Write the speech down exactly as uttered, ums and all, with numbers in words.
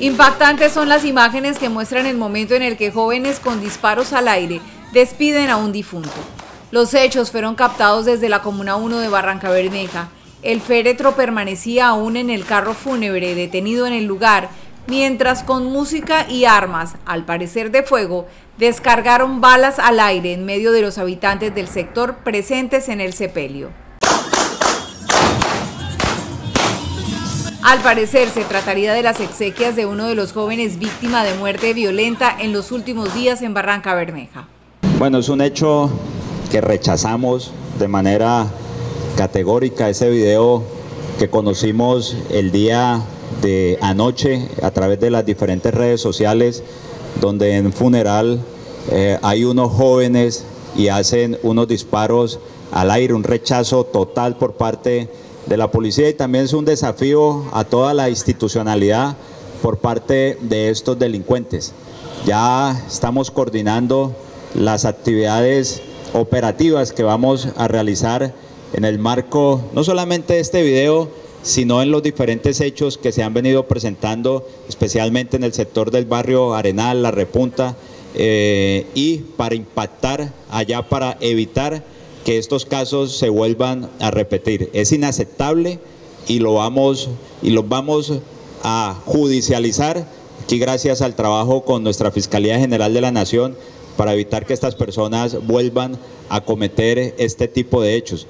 Impactantes son las imágenes que muestran el momento en el que jóvenes con disparos al aire despiden a un difunto. Los hechos fueron captados desde la Comuna uno de Barrancabermeja. El féretro permanecía aún en el carro fúnebre detenido en el lugar, mientras con música y armas, al parecer de fuego, descargaron balas al aire en medio de los habitantes del sector presentes en el sepelio. Al parecer se trataría de las exequias de uno de los jóvenes víctima de muerte violenta en los últimos días en Barrancabermeja. Bueno, es un hecho que rechazamos de manera categórica. Ese video que conocimos el día de anoche a través de las diferentes redes sociales, donde en funeral eh, hay unos jóvenes y hacen unos disparos al aire, un rechazo total por parte de la policía, y también es un desafío a toda la institucionalidad por parte de estos delincuentes. Ya estamos coordinando las actividades operativas que vamos a realizar en el marco no solamente de este video, sino en los diferentes hechos que se han venido presentando, especialmente en el sector del barrio Arenal, La Repunta, eh, y para impactar allá, para evitar que estos casos se vuelvan a repetir. Es inaceptable y lo vamos, y los vamos a judicializar aquí, gracias al trabajo con nuestra Fiscalía General de la Nación, para evitar que estas personas vuelvan a cometer este tipo de hechos.